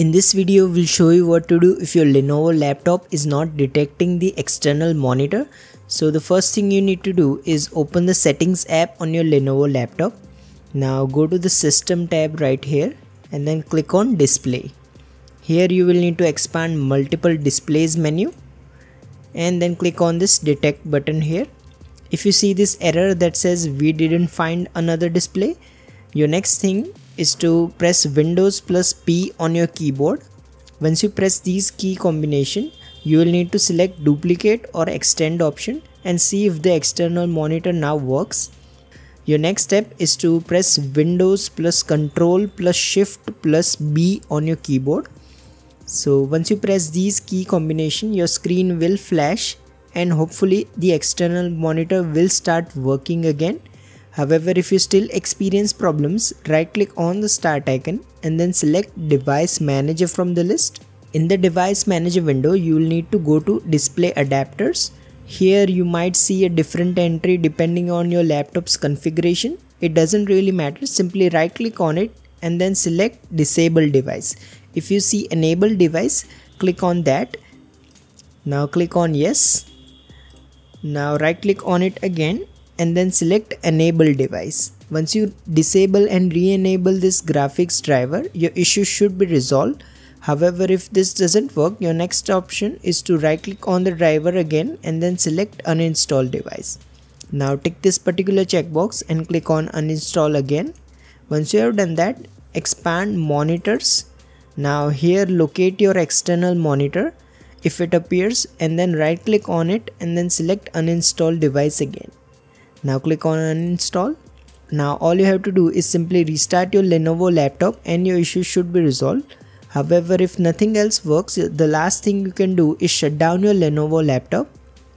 In this video, we'll show you what to do if your Lenovo laptop is not detecting the external monitor. So the first thing you need to do is open the settings app on your Lenovo laptop. Now go to the system tab right here and then click on display. Here you will need to expand multiple displays menu and then click on this detect button here. If you see this error that says we didn't find another display, your next thing is to press Windows plus P on your keyboard. Once you press these key combination, you will need to select duplicate or extend option and see if the external monitor now works. Your next step is to press Windows plus Control plus Shift plus B on your keyboard. So once you press these key combination, your screen will flash and hopefully the external monitor will start working again. However, if you still experience problems, right click on the start icon and then select Device Manager from the list. In the Device Manager window, you will need to go to Display Adapters. Here you might see a different entry depending on your laptop's configuration. It doesn't really matter, simply right click on it and then select Disable Device. If you see Enable Device, click on that. Now click on Yes. Now right click on it again and then select Enable Device. Once you disable and re-enable this graphics driver, your issue should be resolved. However, if this doesn't work, your next option is to right click on the driver again and then select Uninstall Device. Now tick this particular checkbox and click on Uninstall again. Once you have done that, expand Monitors. Now here locate your external monitor if it appears and then right click on it and then select Uninstall Device again. Now click on Uninstall. Now all you have to do is simply restart your Lenovo laptop and your issue should be resolved. However, if nothing else works, the last thing you can do is shut down your Lenovo laptop.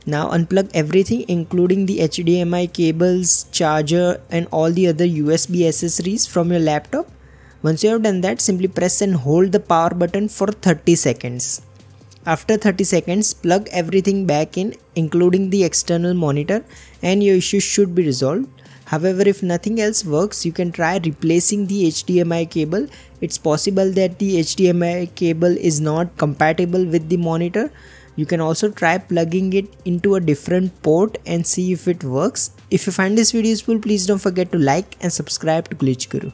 Now unplug everything including the HDMI cables, charger and all the other USB accessories from your laptop. Once you have done that, simply press and hold the power button for 30 seconds. After 30 seconds, plug everything back in including the external monitor and your issue should be resolved. However, if nothing else works, you can try replacing the HDMI cable. It's possible that the HDMI cable is not compatible with the monitor. You can also try plugging it into a different port and see if it works. If you find this video useful, please don't forget to like and subscribe to Glitch Guru.